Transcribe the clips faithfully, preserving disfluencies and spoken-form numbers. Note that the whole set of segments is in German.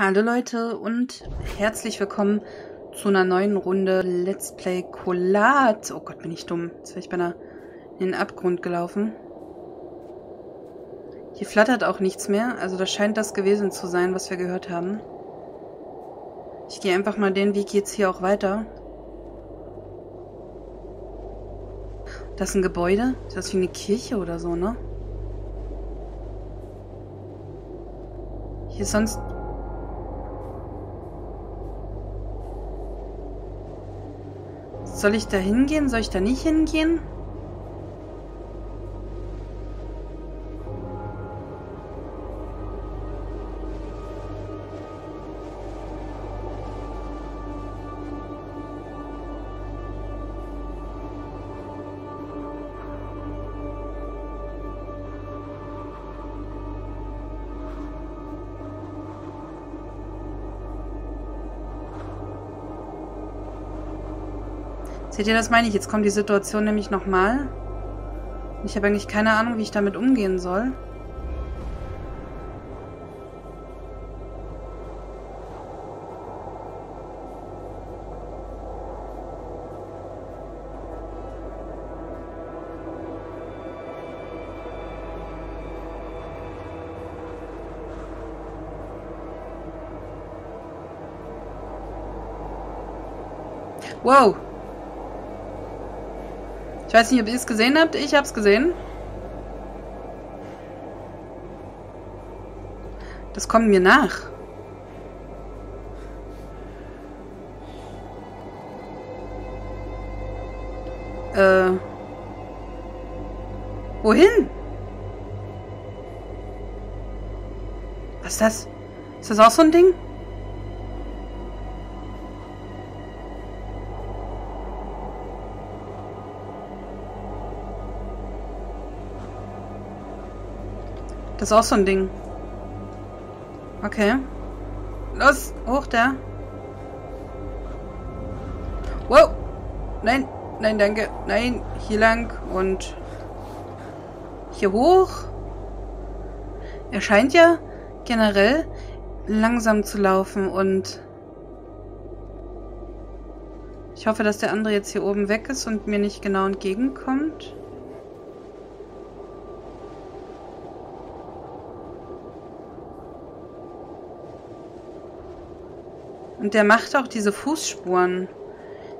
Hallo Leute und herzlich willkommen zu einer neuen Runde Let's Play Kholat. Oh Gott, bin ich dumm. Jetzt wäre ich beinahe in den Abgrund gelaufen. Hier flattert auch nichts mehr. Also das scheint das gewesen zu sein, was wir gehört haben. Ich gehe einfach mal den Weg jetzt hier auch weiter. Das ist ein Gebäude. Das ist wie eine Kirche oder so, ne? Hier ist sonst... Soll ich da hingehen? Soll ich da nicht hingehen? Seht ihr, das meine ich. Jetzt kommt die Situation nämlich nochmal. Ich habe eigentlich keine Ahnung, wie ich damit umgehen soll. Wow! Ich weiß nicht, ob ihr es gesehen habt. Ich hab's gesehen. Das kommt mir nach. Äh. Wohin? Was ist das? Ist das auch so ein Ding? Das ist auch so ein Ding. Okay. Los, hoch da. Wow. Nein, nein, danke. Nein, hier lang und hier hoch. Er scheint ja generell langsam zu laufen und ich hoffe, dass der andere jetzt hier oben weg ist und mir nicht genau entgegenkommt. Und der macht auch diese Fußspuren.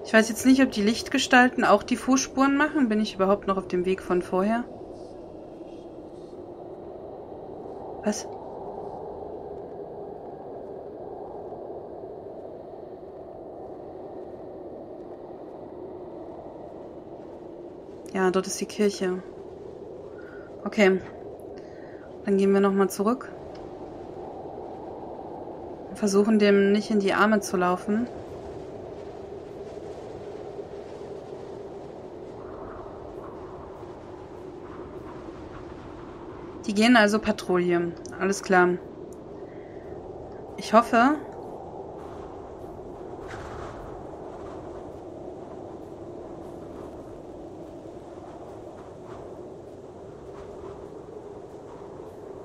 Ich weiß jetzt nicht, ob die Lichtgestalten auch die Fußspuren machen. Bin ich überhaupt noch auf dem Weg von vorher? Was? Ja, dort ist die Kirche. Okay. Dann gehen wir nochmal zurück. Versuchen, dem nicht in die Arme zu laufen. Die gehen also Patrouille. Alles klar. Ich hoffe...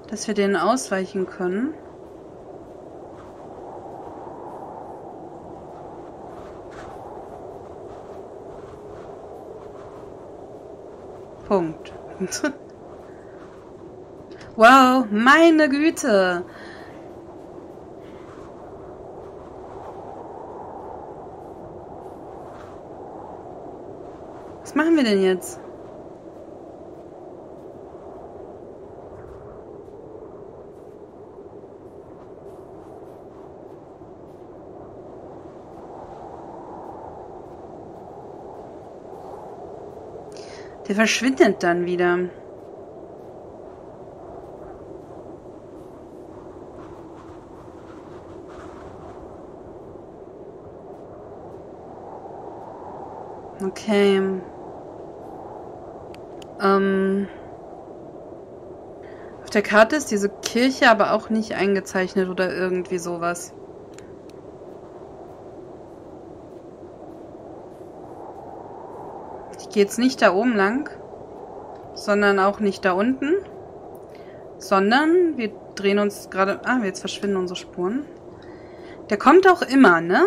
dass wir denen ausweichen können. Punkt. Wow, meine Güte. Was machen wir denn jetzt? Der verschwindet dann wieder. Okay. Ähm. Auf der Karte ist diese Kirche aber auch nicht eingezeichnet oder irgendwie sowas. Ich gehe jetzt nicht da oben lang, sondern auch nicht da unten, sondern wir drehen uns gerade... Ah, jetzt verschwinden unsere Spuren. Der kommt auch immer, ne?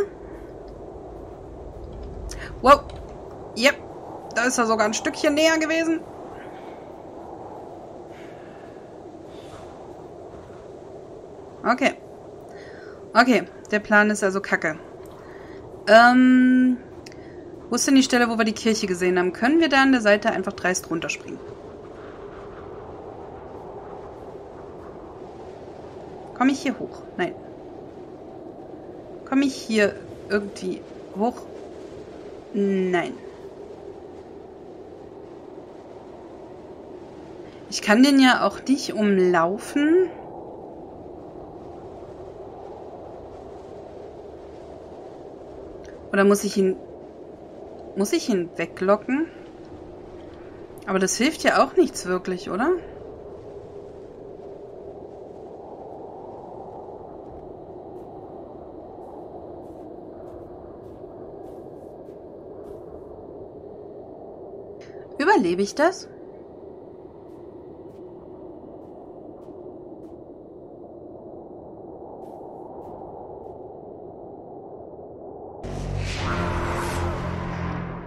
Wow. Yep. Da ist er sogar ein Stückchen näher gewesen. Okay. Okay, der Plan ist also kacke. Ähm, wo ist denn die Stelle, wo wir die Kirche gesehen haben? Können wir da an der Seite einfach dreist runterspringen? Komme ich hier hoch? Nein. Komme ich hier irgendwie hoch? Nein. Ich kann den ja auch nicht umlaufen. Oder muss ich ihn... Muss ich ihn weglocken? Aber das hilft ja auch nichts wirklich, oder? Überlebe ich das?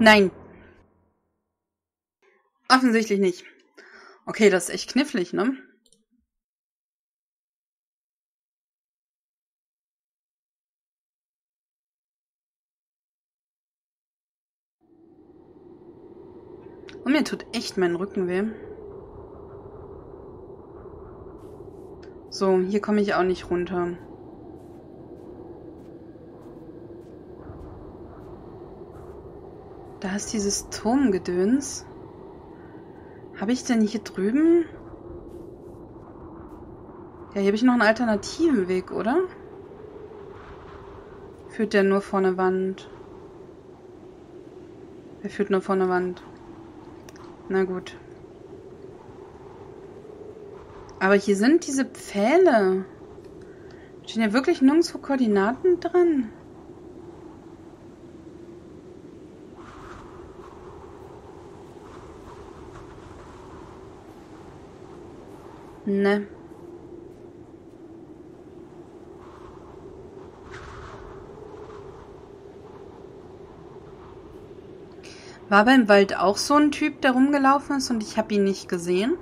Nein. Offensichtlich nicht. Okay, das ist echt knifflig, ne? Und mir tut echt mein Rücken weh. So, hier komme ich auch nicht runter. Da ist dieses Turmgedöns. Habe ich denn hier drüben? Ja, hier habe ich noch einen alternativen Weg, oder? Führt der nur vor eine Wand? Der führt nur vor eine Wand. Na gut. Aber hier sind diese Pfähle. Stehen ja wirklich nirgendwo Koordinaten dran. Ne. War beim Wald auch so ein Typ, der rumgelaufen ist und ich habe ihn nicht gesehen?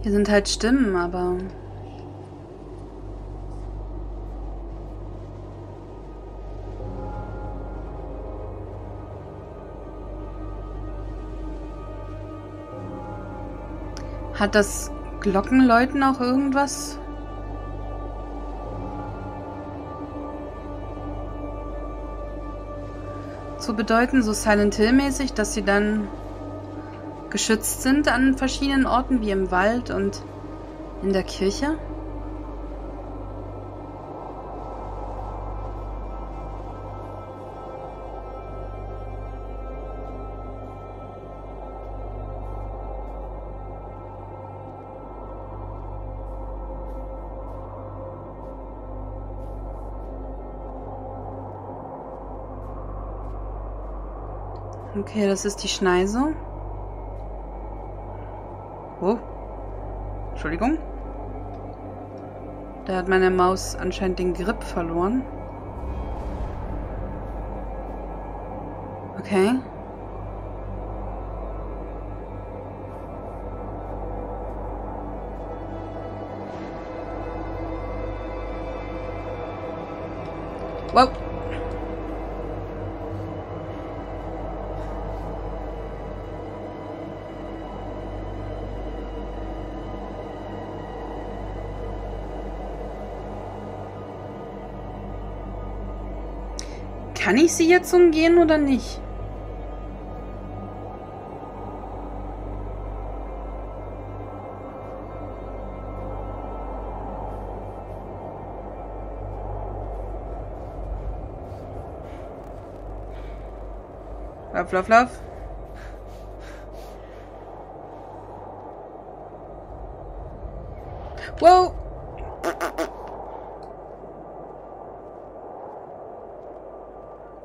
Hier sind halt Stimmen, aber... Hat das Glockenläuten auch irgendwas? Zu bedeuten, so Silent Hill-mäßig, dass sie dann... geschützt sind an verschiedenen Orten, wie im Wald und in der Kirche. Okay, das ist die Schneise. Oh. Entschuldigung. Da hat meine Maus anscheinend den Grip verloren. Okay. Wow. Kann ich sie jetzt umgehen oder nicht? Lauf, lauf, lauf. Wow!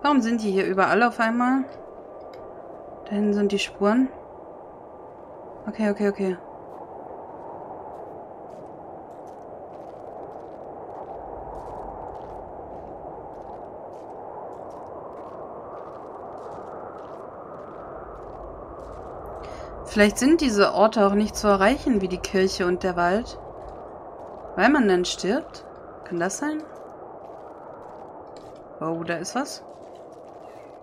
Warum sind die hier überall auf einmal? Da hinten sind die Spuren. Okay, okay, okay. Vielleicht sind diese Orte auch nicht zu erreichen, wie die Kirche und der Wald. Weil man dann stirbt? Kann das sein? Oh, da ist was.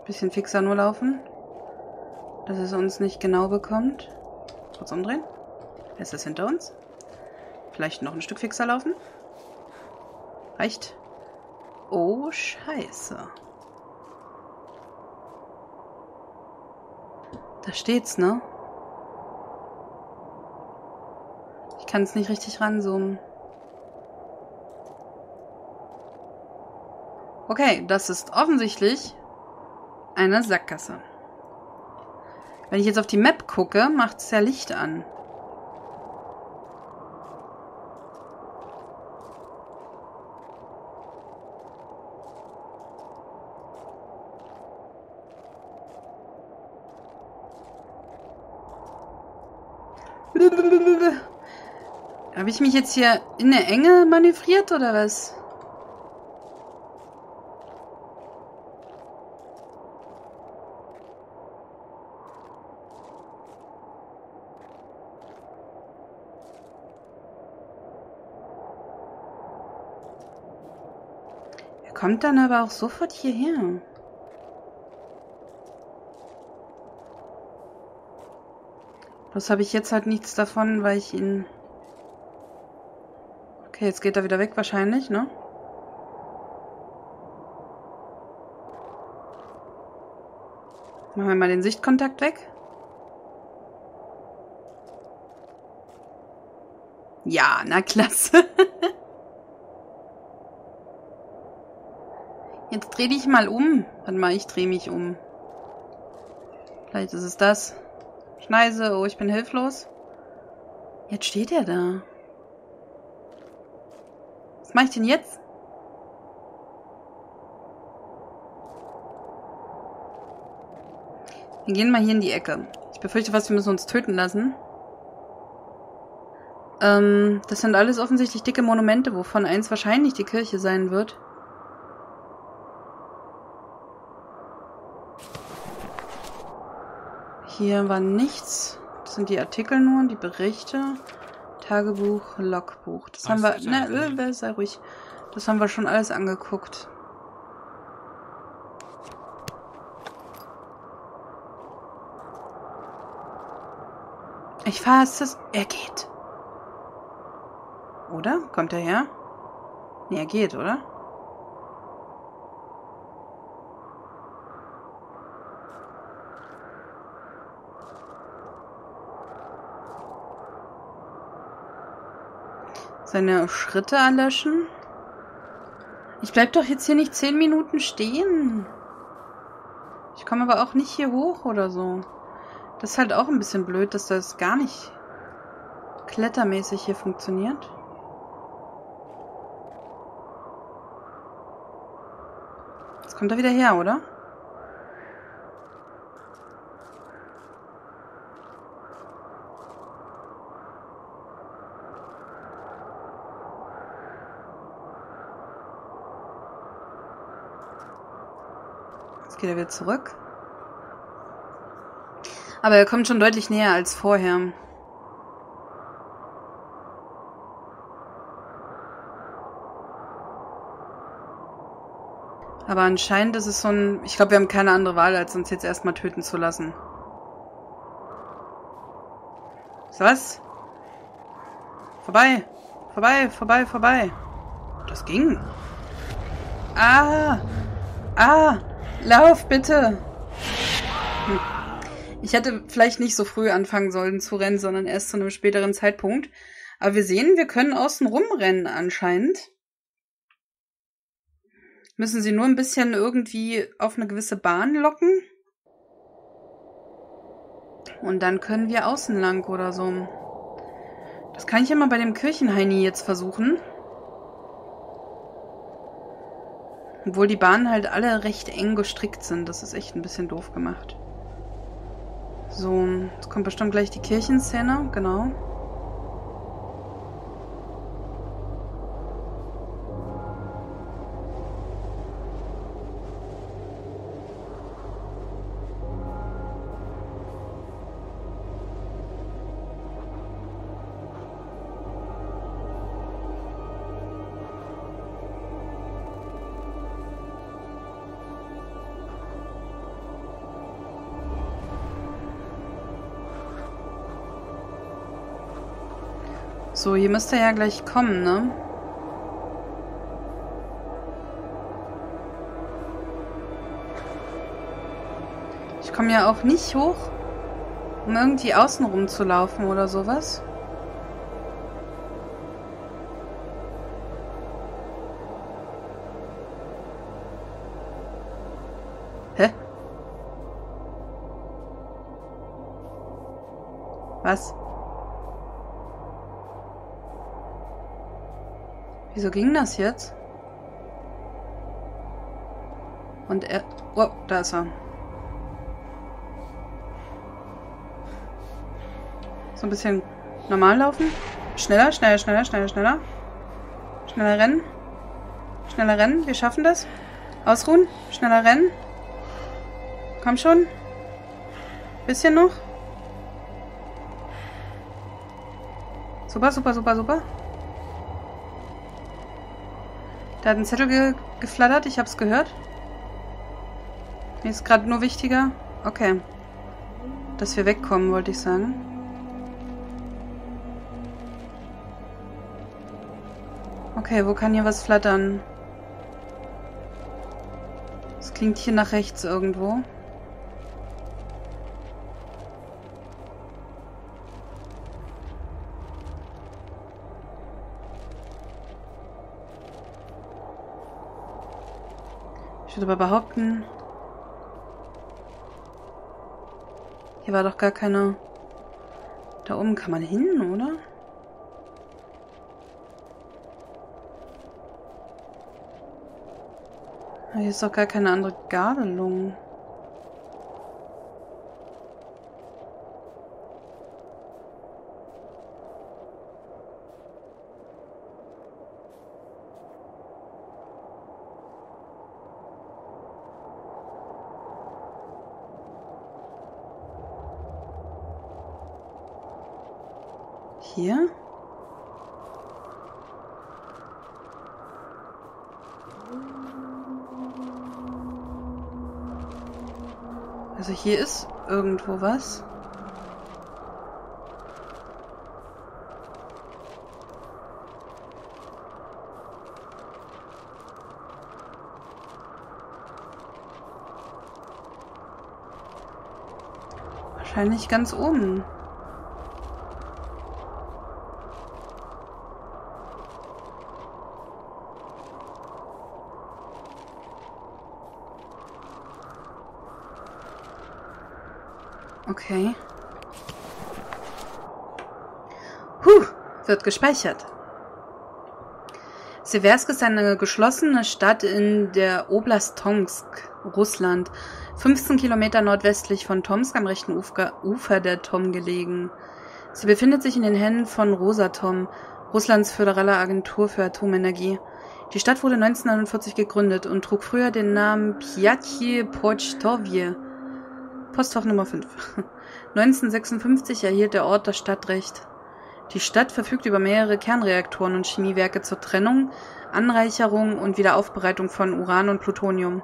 Bisschen fixer nur laufen. Dass es uns nicht genau bekommt. Kurz umdrehen. Ist das hinter uns? Vielleicht noch ein Stück fixer laufen? Reicht. Oh, scheiße. Da steht's, ne? Ich kann es nicht richtig ranzoomen. Okay, das ist offensichtlich eine Sackgasse. Wenn ich jetzt auf die Map gucke, macht es ja Licht an. Habe ich mich jetzt hier in der Enge manövriert, oder was? Er kommt dann aber auch sofort hierher. Bloß habe ich jetzt halt nichts davon, weil ich ihn... Okay, jetzt geht er wieder weg wahrscheinlich, ne? Machen wir mal den Sichtkontakt weg. Ja, na klasse. Jetzt dreh dich mal um. Warte mal, ich drehe mich um. Vielleicht ist es das. Schneise, oh, ich bin hilflos. Jetzt steht er da. Was mache ich denn jetzt? Wir gehen mal hier in die Ecke. Ich befürchte fast, wir müssen uns töten lassen. Ähm, das sind alles offensichtlich dicke Monumente, wovon eins wahrscheinlich die Kirche sein wird. Hier war nichts. Das sind die Artikel nur, die Berichte. Tagebuch, Logbuch. Das haben wir... Ne, sei ruhig. Das haben wir schon alles angeguckt. Ich fasse es. Er geht. Oder? Kommt er her? Ne, er geht, oder? Seine Schritte erlöschen. Ich bleib doch jetzt hier nicht zehn Minuten stehen. Ich komme aber auch nicht hier hoch oder so. Das ist halt auch ein bisschen blöd, dass das gar nicht klettermäßig hier funktioniert. Jetzt kommt er wieder her, oder? Geht er wieder zurück. Aber er kommt schon deutlich näher als vorher. Aber anscheinend ist es so ein... Ich glaube, wir haben keine andere Wahl, als uns jetzt erstmal töten zu lassen. So was? Vorbei. Vorbei, vorbei, vorbei. Das ging. Ah. Ah. Lauf, bitte! Hm. Ich hätte vielleicht nicht so früh anfangen sollen zu rennen, sondern erst zu einem späteren Zeitpunkt. Aber wir sehen, wir können außen rumrennen anscheinend. Müssen sie nur ein bisschen irgendwie auf eine gewisse Bahn locken. Und dann können wir außen lang oder so. Das kann ich ja mal bei dem Kirchenheini jetzt versuchen. Obwohl die Bahnen halt alle recht eng gestrickt sind. Das ist echt ein bisschen doof gemacht. So, jetzt kommt bestimmt gleich die Kirchenszene. Genau. So, hier müsste er ja gleich kommen, ne? Ich komme ja auch nicht hoch, um irgendwie außen rum zu laufen oder sowas. Hä? Was? Wieso ging das jetzt? Und er... Oh, da ist er. So ein bisschen normal laufen. Schneller, schneller, schneller, schneller, schneller. Schneller rennen. Schneller rennen. Wir schaffen das. Ausruhen. Schneller rennen. Komm schon. Bisschen noch. Super, super, super, super. Da hat ein Zettel ge geflattert, ich hab's gehört. Mir ist gerade nur wichtiger. Okay. Dass wir wegkommen, wollte ich sagen. Okay, wo kann hier was flattern? Es klingt hier nach rechts irgendwo. Ich würde aber behaupten, hier war doch gar keine... Da oben kann man hin, oder? Hier ist doch gar keine andere Gabelung. Hier? Also hier ist irgendwo was. Wahrscheinlich ganz oben. Okay. Huh, wird gespeichert. Seversk ist eine geschlossene Stadt in der Oblast Tomsk, Russland, fünfzehn Kilometer nordwestlich von Tomsk am rechten Ufer der Tom gelegen. Sie befindet sich in den Händen von Rosatom, Russlands föderaler Agentur für Atomenergie. Die Stadt wurde neunzehnhundertneunundvierzig gegründet und trug früher den Namen Pjatje-Pochtovie. Postfach Nummer fünf. neunzehnhundertsechsundfünfzig erhielt der Ort das Stadtrecht. Die Stadt verfügt über mehrere Kernreaktoren und Chemiewerke zur Trennung, Anreicherung und Wiederaufbereitung von Uran und Plutonium.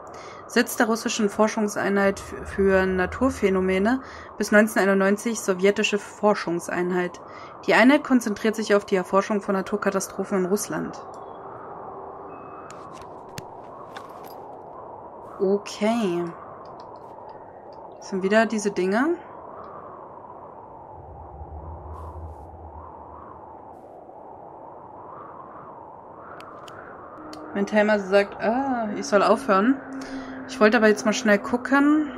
Sitz der russischen Forschungseinheit für Naturphänomene, bis neunzehnhunderteinundneunzig sowjetische Forschungseinheit. Die Einheit konzentriert sich auf die Erforschung von Naturkatastrophen in Russland. Okay. Das sind wieder diese Dinge. Mein Timer sagt, ah, ich soll aufhören. Ich wollte aber jetzt mal schnell gucken,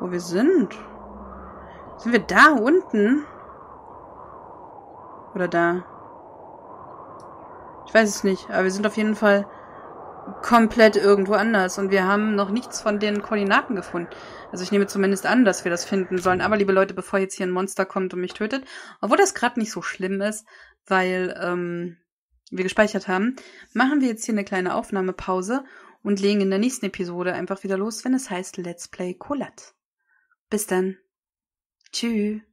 wo wir sind. Sind wir da unten? Oder da. Ich weiß es nicht, aber wir sind auf jeden Fall komplett irgendwo anders und wir haben noch nichts von den Koordinaten gefunden. Also ich nehme zumindest an, dass wir das finden sollen. Aber liebe Leute, bevor jetzt hier ein Monster kommt und mich tötet, obwohl das gerade nicht so schlimm ist, weil ähm, wir gespeichert haben, machen wir jetzt hier eine kleine Aufnahmepause und legen in der nächsten Episode einfach wieder los, wenn es heißt Let's Play Kholat. Bis dann. Tschüss.